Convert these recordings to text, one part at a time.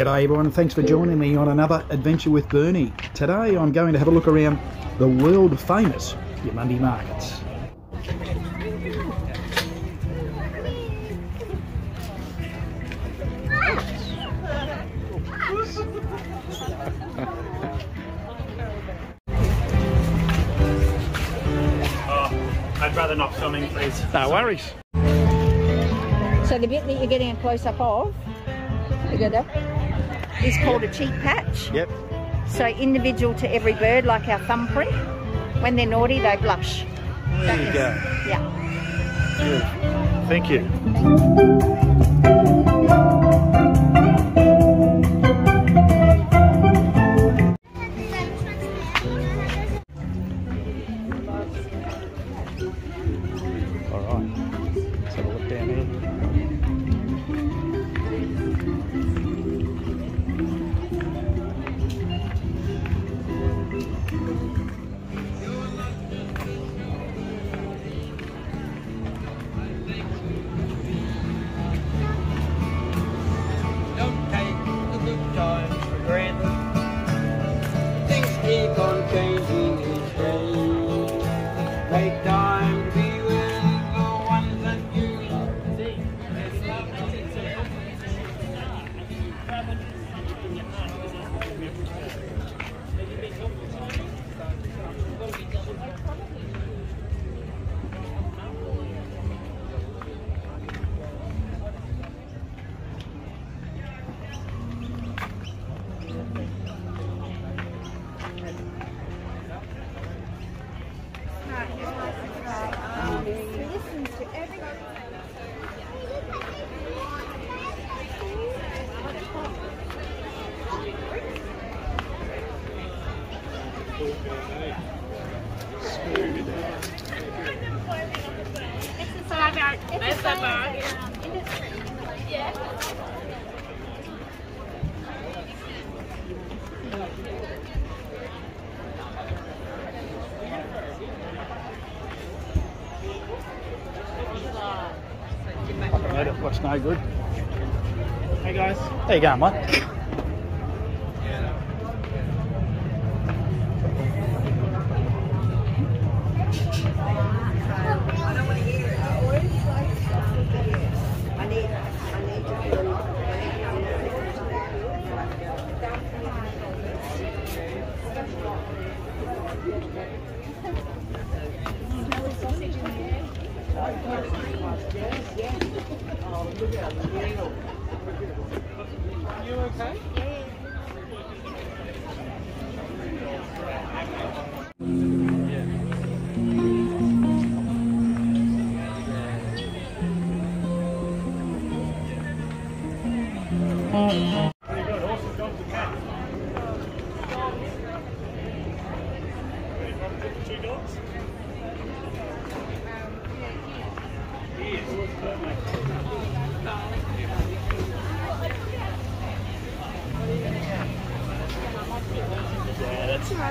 G'day everyone, and thanks for joining me on another Adventure with Bernie. Today I'm going to have a look around the world famous Eumundi Markets. I'd rather not come in, please. No worries. So the bit that you're getting a close-up of, look at that, is called a cheek patch. Yep. So individual to every bird, like our thumbprint. When they're naughty, they blush. There you go. Yeah. Good. Thank you. It looks no good. Hey guys. How you going, mate?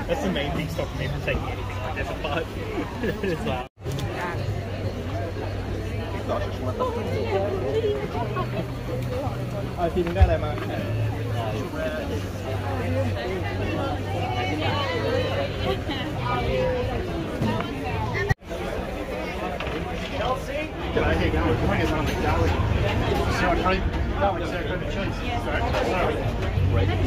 That's the main thing stopping me from taking anything like this apart. It's like... Kelsey? G'day, how you going? Wingers on the garlic. Sour cream. Garlic, sour cream and cheese. Sorry. Alright,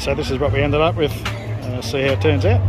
so this is what we ended up with. Let's see how it turns out.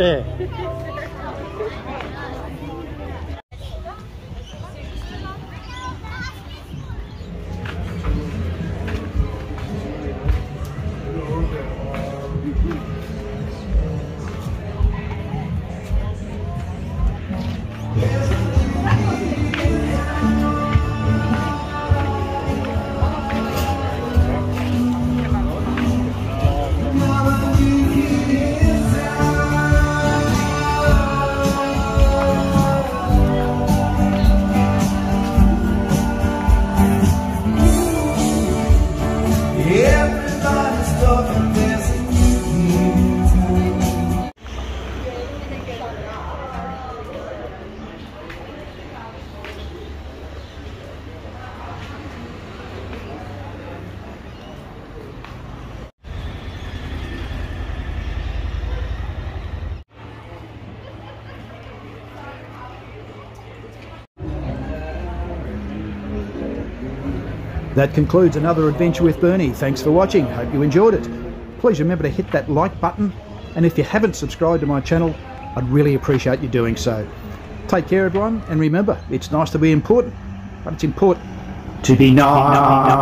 Yeah. That concludes another Adventure with Bernie. Thanks for watching. Hope you enjoyed it. Please remember to hit that like button, and if you haven't subscribed to my channel, I'd really appreciate you doing so. Take care everyone, and remember, it's nice to be important, but it's important to be nice.